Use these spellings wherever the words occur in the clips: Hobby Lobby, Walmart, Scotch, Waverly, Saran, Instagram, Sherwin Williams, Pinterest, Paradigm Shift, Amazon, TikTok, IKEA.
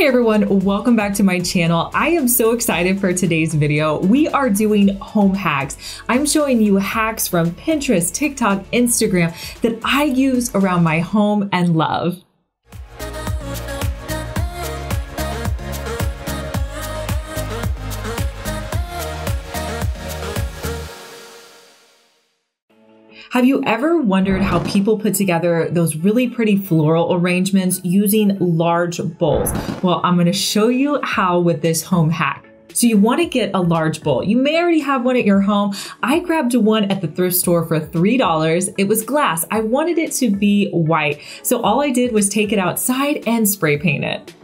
Hey everyone, welcome back to my channel. I am so excited for today's video. We are doing home hacks. I'm showing you hacks from Pinterest, TikTok, Instagram that I use around my home and love. Have you ever wondered how people put together those really pretty floral arrangements using large bowls? Well, I'm gonna show you how with this home hack. So you want to get a large bowl. You may already have one at your home. I grabbed one at the thrift store for $3. It was glass. I wanted it to be white. So all I did was take it outside and spray paint it.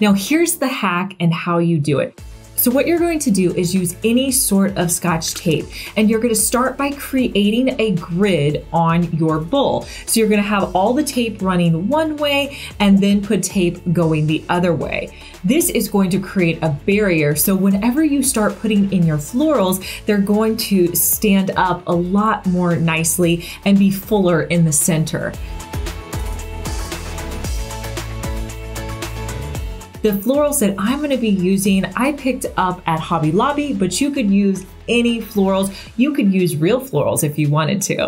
Now here's the hack and how you do it. So what you're going to do is use any sort of Scotch tape, and you're gonna start by creating a grid on your bowl. So you're gonna have all the tape running one way and then put tape going the other way. This is going to create a barrier, so whenever you start putting in your florals, they're going to stand up a lot more nicely and be fuller in the center. The florals that I'm gonna be using, I picked up at Hobby Lobby, but you could use any florals. You could use real florals if you wanted to.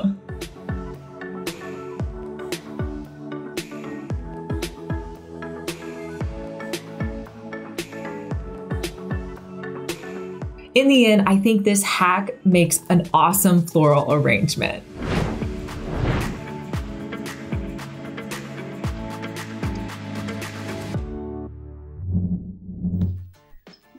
In the end, I think this hack makes an awesome floral arrangement.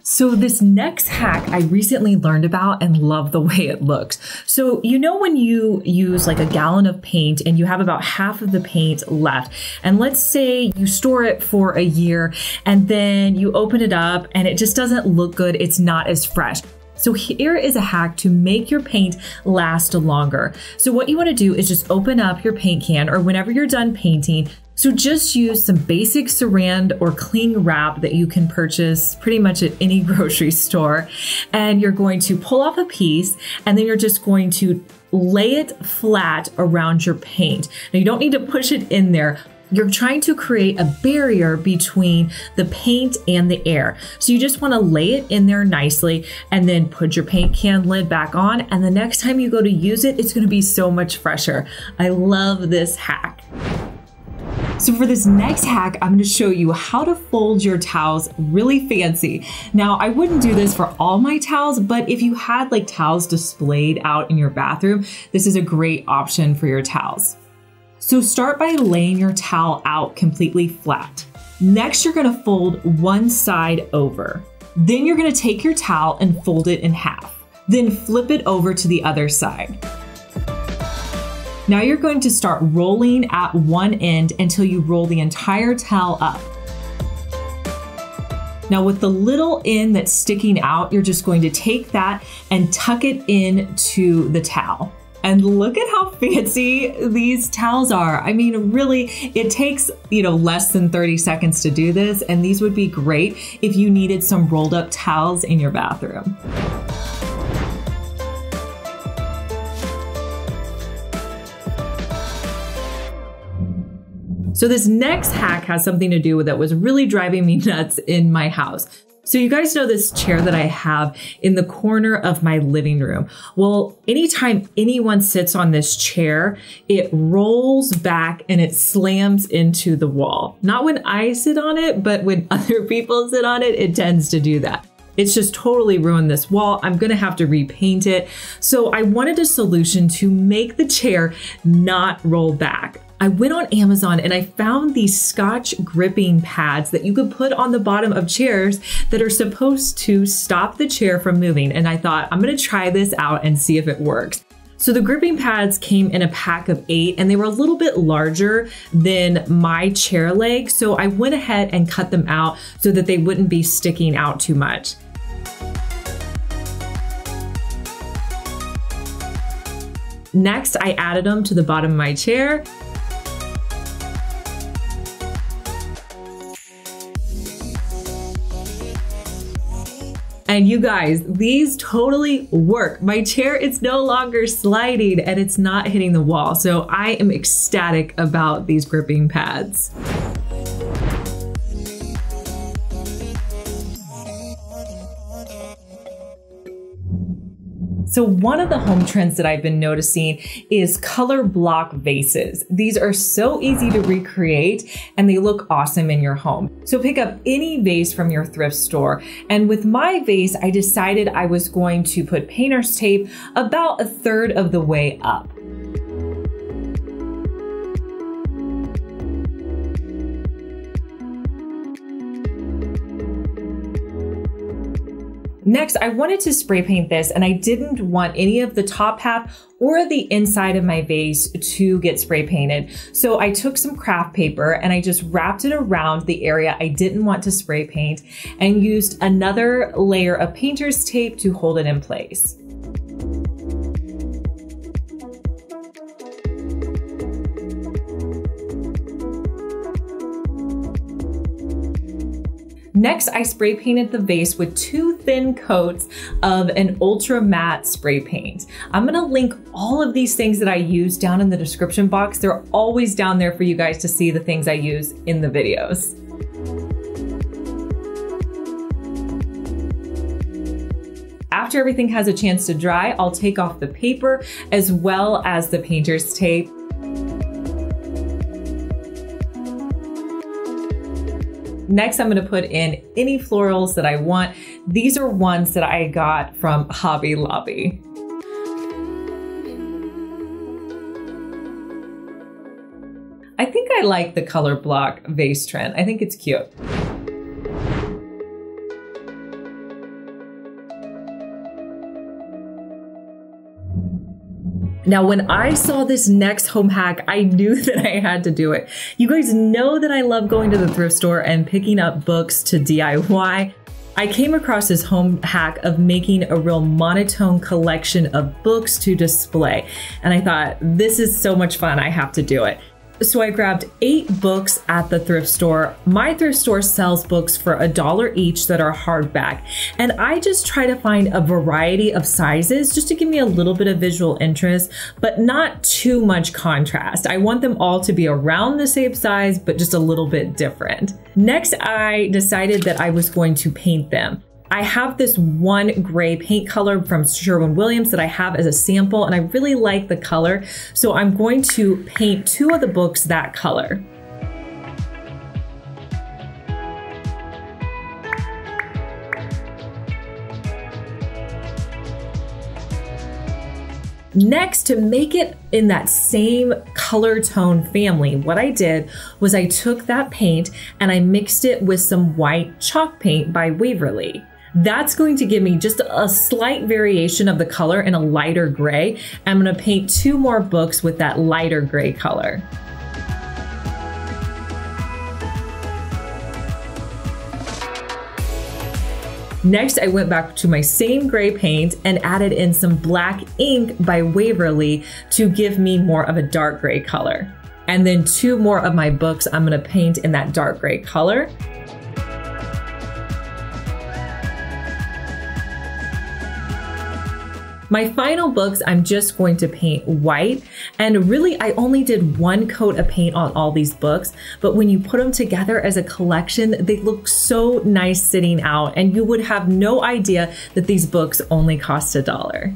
So this next hack I recently learned about and love the way it looks. So you know when you use like a gallon of paint and you have about half of the paint left, and let's say you store it for a year and then you open it up and it just doesn't look good, it's not as fresh. So here is a hack to make your paint last longer. So what you want to do is just open up your paint can, or whenever you're done painting, so just use some basic saran or cling wrap that you can purchase pretty much at any grocery store. And you're going to pull off a piece, and then you're just going to lay it flat around your paint. Now you don't need to push it in there. You're trying to create a barrier between the paint and the air. So you just wanna lay it in there nicely and then put your paint can lid back on. And the next time you go to use it, it's gonna be so much fresher. I love this hack. So for this next hack, I'm gonna show you how to fold your towels really fancy. Now, I wouldn't do this for all my towels, but if you had like towels displayed out in your bathroom, this is a great option for your towels. So start by laying your towel out completely flat. Next, you're gonna fold one side over. Then you're gonna take your towel and fold it in half. Then flip it over to the other side. Now you're going to start rolling at one end until you roll the entire towel up. Now with the little end that's sticking out, you're just going to take that and tuck it into the towel. And look at how fancy these towels are. I mean, really, it takes, less than 30 seconds to do this, and these would be great if you needed some rolled up towels in your bathroom. So this next hack has something to do with that was really driving me nuts in my house. So you guys know this chair that I have in the corner of my living room. Well, anytime anyone sits on this chair, it rolls back and it slams into the wall. Not when I sit on it, but when other people sit on it, it tends to do that. It's just totally ruined this wall. I'm gonna have to repaint it. So I wanted a solution to make the chair not roll back. I went on Amazon and I found these Scotch gripping pads that you could put on the bottom of chairs that are supposed to stop the chair from moving. And I thought, I'm gonna try this out and see if it works. So the gripping pads came in a pack of 8, and they were a little bit larger than my chair leg. So I went ahead and cut them out so that they wouldn't be sticking out too much. Next, I added them to the bottom of my chair. And you guys, these totally work. My chair is no longer sliding and it's not hitting the wall. So I am ecstatic about these gripping pads. So one of the home trends that I've been noticing is color block vases. These are so easy to recreate and they look awesome in your home. So pick up any vase from your thrift store. And with my vase, I decided I was going to put painter's tape about a third of the way up. Next, I wanted to spray paint this and I didn't want any of the top half or the inside of my vase to get spray painted. So I took some craft paper and I just wrapped it around the area I didn't want to spray paint and used another layer of painter's tape to hold it in place. Next, I spray painted the vase with two thin coats of an ultra matte spray paint. I'm gonna link all of these things that I use down in the description box. They're always down there for you guys to see the things I use in the videos. After everything has a chance to dry, I'll take off the paper as well as the painter's tape. Next, I'm gonna put in any florals that I want. These are ones that I got from Hobby Lobby. I think I like the color block vase trend. I think it's cute. Now, when I saw this next home hack, I knew that I had to do it. You guys know that I love going to the thrift store and picking up books to DIY. I came across this home hack of making a real monotone collection of books to display. And I thought, this is so much fun, I have to do it. So I grabbed 8 books at the thrift store. My thrift store sells books for $1 each that are hardback. And I just try to find a variety of sizes just to give me a little bit of visual interest, but not too much contrast. I want them all to be around the same size, but just a little bit different. Next, I decided that I was going to paint them. I have this one gray paint color from Sherwin Williams that I have as a sample, and I really like the color. So I'm going to paint 2 of the books that color. Next, to make it in that same color tone family, what I did was I took that paint and I mixed it with some white chalk paint by Waverly. That's going to give me just a slight variation of the color in a lighter gray. I'm gonna paint 2 more books with that lighter gray color. Next, I went back to my same gray paint and added in some black ink by Waverly to give me more of a dark gray color. And then 2 more of my books I'm gonna paint in that dark gray color. My final books, I'm just going to paint white. And really, I only did 1 coat of paint on all these books, but when you put them together as a collection, they look so nice sitting out, and you would have no idea that these books only cost $1.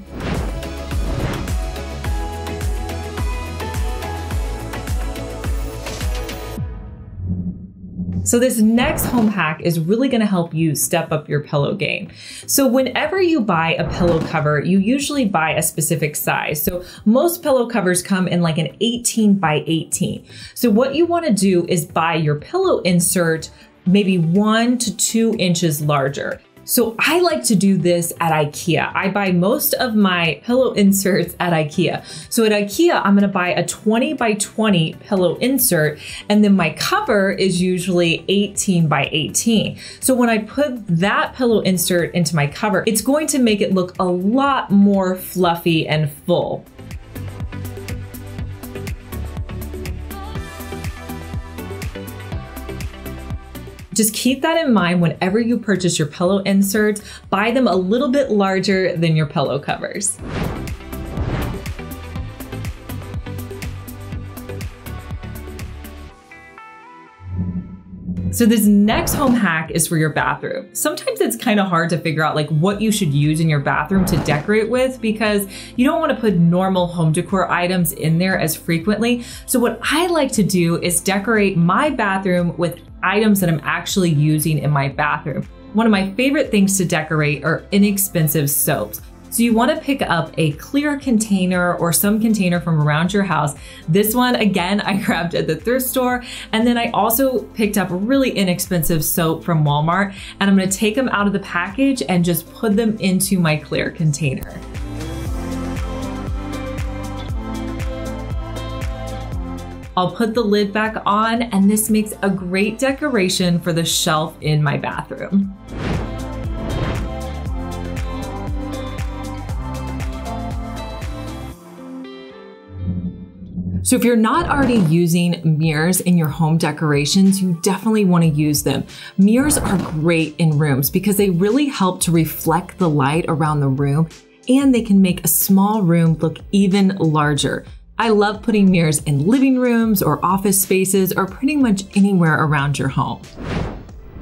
So this next home hack is really gonna help you step up your pillow game. So whenever you buy a pillow cover, you usually buy a specific size. So most pillow covers come in like an 18x18. So what you wanna do is buy your pillow insert maybe 1 to 2 inches larger. So I like to do this at IKEA. I buy most of my pillow inserts at IKEA. So at IKEA, I'm gonna buy a 20x20 pillow insert, and then my cover is usually 18x18. So when I put that pillow insert into my cover, it's going to make it look a lot more fluffy and full. Just keep that in mind whenever you purchase your pillow inserts. Buy them a little bit larger than your pillow covers. So this next home hack is for your bathroom. Sometimes it's kind of hard to figure out like what you should use in your bathroom to decorate with because you don't want to put normal home decor items in there as frequently. So what I like to do is decorate my bathroom with items that I'm actually using in my bathroom. One of my favorite things to decorate are inexpensive soaps. So you want to pick up a clear container or some container from around your house. This one, again, I grabbed at the thrift store. And then I also picked up really inexpensive soap from Walmart. And I'm going to take them out of the package and just put them into my clear container. I'll put the lid back on, and this makes a great decoration for the shelf in my bathroom. So if you're not already using mirrors in your home decorations, you definitely want to use them. Mirrors are great in rooms because they really help to reflect the light around the room, and they can make a small room look even larger. I love putting mirrors in living rooms or office spaces or pretty much anywhere around your home.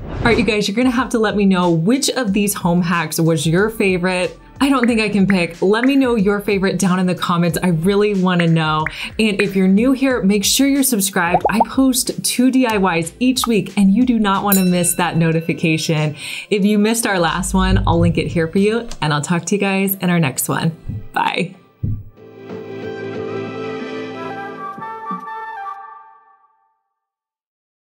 All right, you guys, you're going to have to let me know which of these home hacks was your favorite. I don't think I can pick. Let me know your favorite down in the comments. I really want to know. And if you're new here, make sure you're subscribed. I post 2 DIYs each week and you do not want to miss that notification. If you missed our last one, I'll link it here for you, and I'll talk to you guys in our next one. Bye.